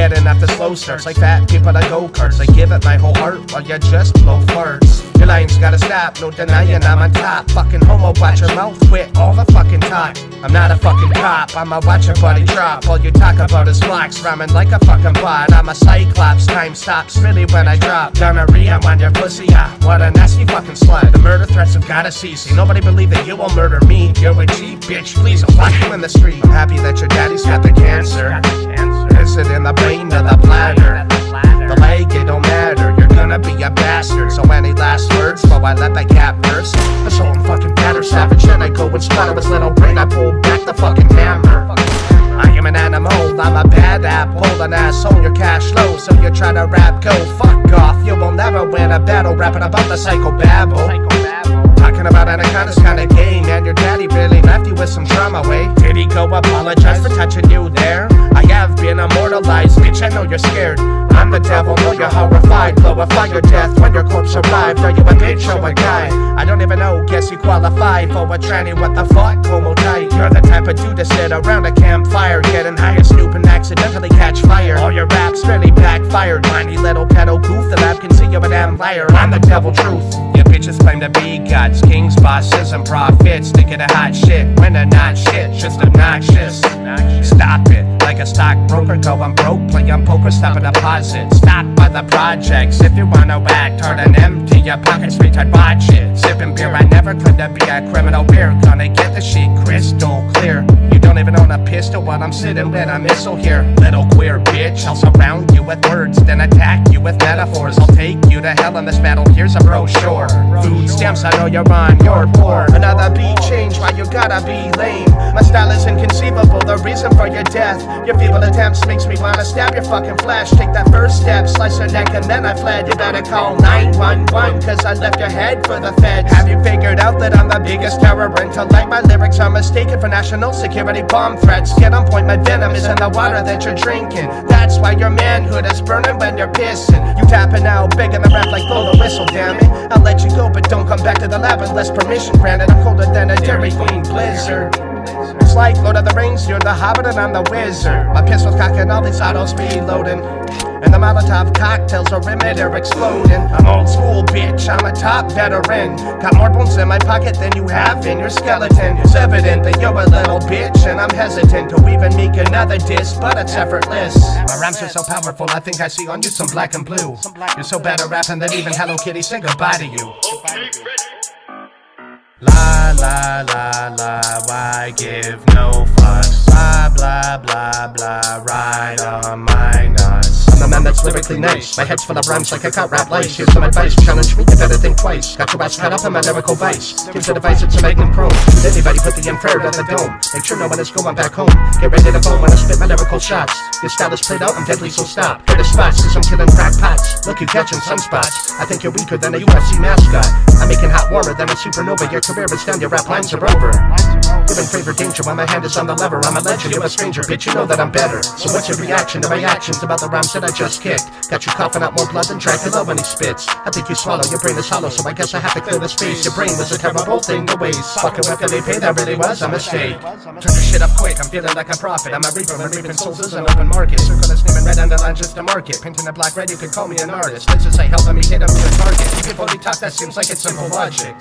getting at this slow search. Like fat people that go-karts, I give it my whole heart while you just blow farts. Your lines gotta stop, no denying I'm on top. Fucking homo, watch your mouth, quit all the fucking talk. I'm not a fucking cop, I'ma watch your buddy drop. All you talk about is blocks, rhyming like a fucking bot. I'm a cyclops, time stops really when I drop. Gonorrhea on your pussy, ah, what a nasty fucking slut. The murder threats have gotta cease, nobody believe that you will murder me. You're a G, bitch, please, I'll lock you in the street. I'm happy that your daddy's got the cancer. Is it in the brain or the bladder? The leg, it don't matter, you're gonna be a bastard. So any last words, well I let that cat burst. I show him fucking batter savage, and I go and splatter his little brain. I pull back the fucking hammer. I am an animal, I'm a bad apple, an asshole, your cash low, so you try to rap, go fuck off. You will never win a battle, rapping about the psychobabble. Talking about anaconda's kinda game, and your daddy really left you with some trauma, wait. Did he go apologize for touching you there? I have been immortalized, bitch, I know you're scared. I'm the devil, know you're horrified. Glorify your death when your corpse arrived. Are you a bitch or a guy? I don't even know, guess you qualify for a tranny, what the fuck, como tight. You're the type of dude to sit around a campfire, getting higher, snoop and accidentally catch fire. All your raps really backfired, whiny little pedo goof. The lab can see you're a damn liar, I'm the devil truth. You bitches claim to be gods, kings, bosses, and prophets. They get a hot shit, when they're not shit, just obnoxious. Stop it, like a stockbroker, go I'm broke, play on poker, stop a deposit. Stop by the projects, if you wanna act hard and empty your pockets, retard, watch it. Sipping beer, I never claimed to be a criminal, we're gonna get the shit crystal clear. You don't even own a pistol while I'm sitting with a missile here. Little queer bitch, I'll surround you with words, then attack you with metaphors. I'll take you to hell in this battle, here's a brochure. Food stamps, I know you're on, you're poor. Another beat change, why you gotta be lame? My style is inconceivable, the reason for your death. Your feeble attempts makes me wanna stab your fucking flesh. Take that first step, slice your neck and then I fled. You better call 911 cause I left your head for the feds. Have you figured out that I'm the biggest terror intellect? My lyrics are mistaken for national security bomb threats. Get on point, my venom is in the water that you're drinking. That's why your manhood is burning when you're pissing. You tapping out, begging the rap like blow the whistle, damn it. I'll let you go but don't come back to the lab unless permission granted. I'm colder than a Dairy Queen blizzard. It's like Lord of the Rings, you're the hobbit and I'm the wizard. My pistol's cocking, all these autos reloading, and the Molotov cocktails are emitter exploding. I'm old school, bitch, I'm a top veteran. Got more bones in my pocket than you have in your skeleton. It's evident that you're a little bitch, and I'm hesitant to even make another diss, but it's effortless. My rhymes are so powerful, I think I see on you some black and blue. You're so bad at rapping that even Hello Kitty said goodbye to you. La la la la, why give no fucks? Blah blah blah blah, ride on my nuts. I'm the man that's lyrically nice. My head's full of rhymes like I can't rap lice. Here's some advice, challenge me, you better think twice. Got your ass caught up in my lyrical vice. Here's the device, it's a magnum chrome. Anybody put the infrared on the dome. Make sure no one is going back home. Get ready to bone when I spit my lyrical shots. Your style is played out, I'm deadly, so stop. Hit the spots, cause I'm killing crackpots. Look, you catching sunspots. I think you're weaker than a UFC mascot. I'm making hot warmer than a supernova. Your career is done, your rap lines are over. You're in favor danger while my hand is on the lever. I'm a legend, you're a stranger, bitch, you know that I'm better. So what's your reaction to my actions about the rhymes that I just kicked? Got you coughing out more blood than Dracula when he spits. I think you swallow, your brain is hollow, so I guess I have to clear the space. Your brain was a terrible thing to waste. Fucking what did they pay, that really was a mistake. Turn your shit up quick, I'm feeling like a prophet. I'm a reaper, when reaping souls is an open market. Circle this name in red underline just to market. Painting a black red, you could call me an artist. Let's just say help, let me hit up your target. People only talk, that seems like it's simple logic.